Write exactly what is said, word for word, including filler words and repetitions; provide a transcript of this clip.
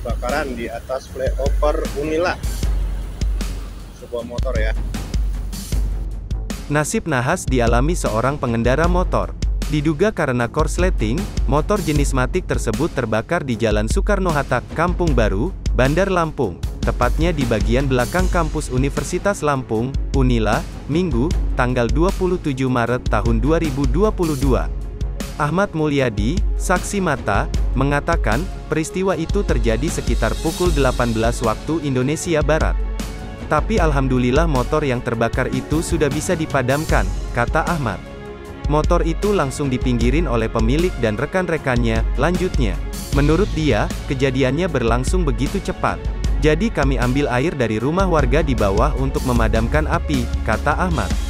kebakaran di atas flyover Unila. Sebuah motor ya. Nasib nahas dialami seorang pengendara motor. Diduga karena korsleting, motor jenis matic tersebut terbakar di Jalan Soekarno-Hatta, Kampung Baru, Bandar Lampung, tepatnya di bagian belakang kampus Universitas Lampung, Unila, Minggu, tanggal dua puluh tujuh Maret tahun dua ribu dua puluh dua. Achmad Mulyadi, saksi mata, mengatakan, peristiwa itu terjadi sekitar pukul delapan belas waktu Indonesia Barat. Tapi alhamdulillah motor yang terbakar itu sudah bisa dipadamkan, kata Achmad. Motor itu langsung dipinggirin oleh pemilik dan rekan-rekannya, lanjutnya. Menurut dia, kejadiannya berlangsung begitu cepat. Jadi kami ambil air dari rumah warga di bawah untuk memadamkan api, kata Achmad.